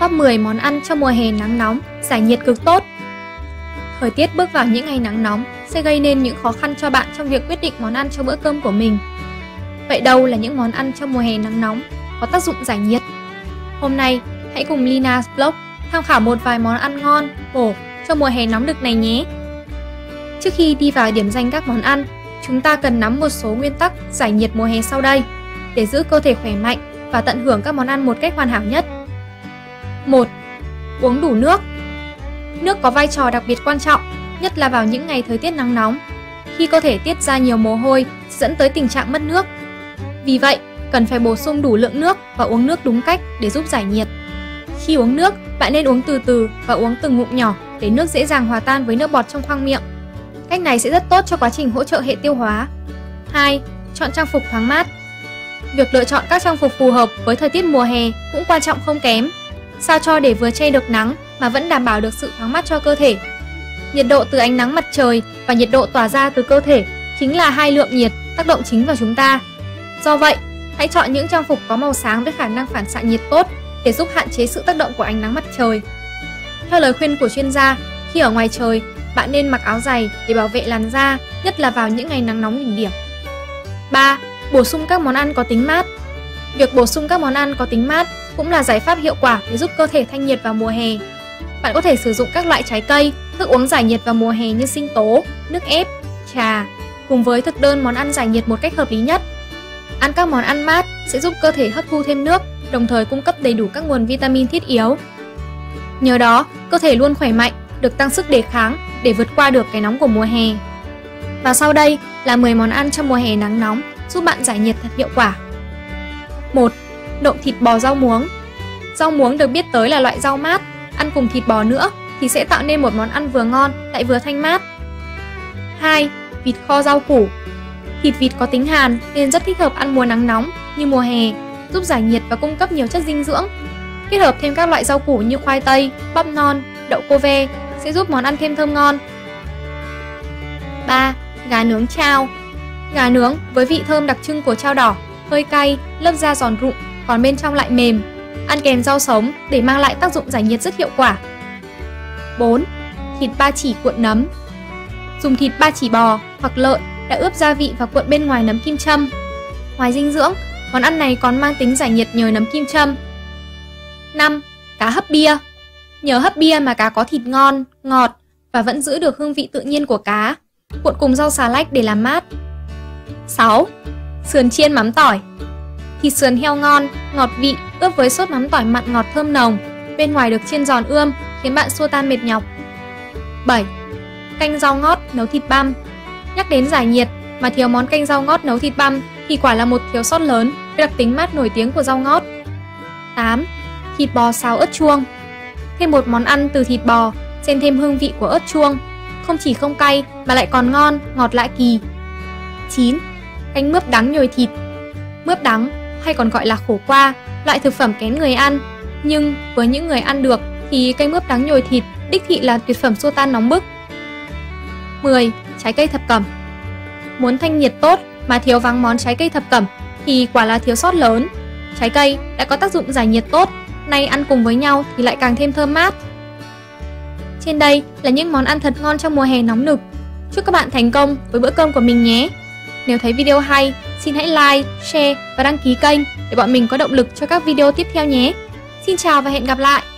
Top 10 món ăn trong mùa hè nắng nóng, giải nhiệt cực tốt. Thời tiết bước vào những ngày nắng nóng sẽ gây nên những khó khăn cho bạn trong việc quyết định món ăn cho bữa cơm của mình. Vậy đâu là những món ăn trong mùa hè nắng nóng có tác dụng giải nhiệt? Hôm nay, hãy cùng Lina's Blog tham khảo một vài món ăn ngon, bổ cho mùa hè nóng được này nhé! Trước khi đi vào điểm danh các món ăn, chúng ta cần nắm một số nguyên tắc giải nhiệt mùa hè sau đây để giữ cơ thể khỏe mạnh và tận hưởng các món ăn một cách hoàn hảo nhất. 1. Uống đủ nước. Nước có vai trò đặc biệt quan trọng, nhất là vào những ngày thời tiết nắng nóng, khi cơ thể tiết ra nhiều mồ hôi dẫn tới tình trạng mất nước. Vì vậy, cần phải bổ sung đủ lượng nước và uống nước đúng cách để giúp giải nhiệt. Khi uống nước, bạn nên uống từ từ và uống từng ngụm nhỏ để nước dễ dàng hòa tan với nước bọt trong khoang miệng. Cách này sẽ rất tốt cho quá trình hỗ trợ hệ tiêu hóa. 2. Chọn trang phục thoáng mát. Việc lựa chọn các trang phục phù hợp với thời tiết mùa hè cũng quan trọng không kém, sao cho để vừa che được nắng mà vẫn đảm bảo được sự thoáng mát cho cơ thể. Nhiệt độ từ ánh nắng mặt trời và nhiệt độ tỏa ra từ cơ thể chính là hai lượng nhiệt tác động chính vào chúng ta. Do vậy, hãy chọn những trang phục có màu sáng với khả năng phản xạ nhiệt tốt để giúp hạn chế sự tác động của ánh nắng mặt trời. Theo lời khuyên của chuyên gia, khi ở ngoài trời, bạn nên mặc áo dày để bảo vệ làn da, nhất là vào những ngày nắng nóng đỉnh điểm. 3. Bổ sung các món ăn có tính mát. Việc bổ sung các món ăn có tính mát cũng là giải pháp hiệu quả để giúp cơ thể thanh nhiệt vào mùa hè. Bạn có thể sử dụng các loại trái cây, thức uống giải nhiệt vào mùa hè như sinh tố, nước ép, trà, cùng với thực đơn món ăn giải nhiệt một cách hợp lý nhất. Ăn các món ăn mát sẽ giúp cơ thể hấp thu thêm nước, đồng thời cung cấp đầy đủ các nguồn vitamin thiết yếu. Nhờ đó, cơ thể luôn khỏe mạnh, được tăng sức đề kháng để vượt qua được cái nóng của mùa hè. Và sau đây là 10 món ăn trong mùa hè nắng nóng giúp bạn giải nhiệt thật hiệu quả. 1. Nộm thịt bò rau muống. Rau muống được biết tới là loại rau mát, ăn cùng thịt bò nữa thì sẽ tạo nên một món ăn vừa ngon lại vừa thanh mát. 2. Vịt kho rau củ. Thịt vịt có tính hàn nên rất thích hợp ăn mùa nắng nóng như mùa hè, giúp giải nhiệt và cung cấp nhiều chất dinh dưỡng. Kết hợp thêm các loại rau củ như khoai tây, bắp non, đậu cô ve sẽ giúp món ăn thêm thơm ngon. 3. Gà nướng trao. Gà nướng với vị thơm đặc trưng của trao đỏ, hơi cay, lớp da giòn rụm, còn bên trong lại mềm. Ăn kèm rau sống để mang lại tác dụng giải nhiệt rất hiệu quả. 4. Thịt ba chỉ cuộn nấm. Dùng thịt ba chỉ bò hoặc lợn đã ướp gia vị và cuộn bên ngoài nấm kim châm. Ngoài dinh dưỡng, món ăn này còn mang tính giải nhiệt nhờ nấm kim châm. 5. Cá hấp bia. Nhờ hấp bia mà cá có thịt ngon, ngọt và vẫn giữ được hương vị tự nhiên của cá. Cuộn cùng rau xà lách để làm mát. 6. Sườn chiên mắm tỏi. Thịt sườn heo ngon, ngọt vị, ướp với sốt mắm tỏi mặn ngọt thơm nồng. Bên ngoài được chiên giòn ươm, khiến bạn xua tan mệt nhọc. 7. Canh rau ngót nấu thịt băm. Nhắc đến giải nhiệt, mà thiếu món canh rau ngót nấu thịt băm thì quả là một thiếu sót lớn với đặc tính mát nổi tiếng của rau ngót. 8. Thịt bò xào ớt chuông. Thêm một món ăn từ thịt bò, xen thêm hương vị của ớt chuông. Không chỉ không cay mà lại còn ngon, ngọt lạ kỳ. 9. Canh mướp đắng nhồi thịt. Mướp đắng, hay còn gọi là khổ qua, loại thực phẩm kén người ăn. Nhưng với những người ăn được thì canh mướp đắng nhồi thịt đích thị là tuyệt phẩm xua tan nóng bức. 10. Trái cây thập cẩm. Muốn thanh nhiệt tốt mà thiếu vắng món trái cây thập cẩm thì quả là thiếu sót lớn. Trái cây đã có tác dụng giải nhiệt tốt, nay ăn cùng với nhau thì lại càng thêm thơm mát. Trên đây là những món ăn thật ngon trong mùa hè nóng nực. Chúc các bạn thành công với bữa cơm của mình nhé! Nếu thấy video hay, xin hãy like, share và đăng ký kênh để bọn mình có động lực cho các video tiếp theo nhé! Xin chào và hẹn gặp lại!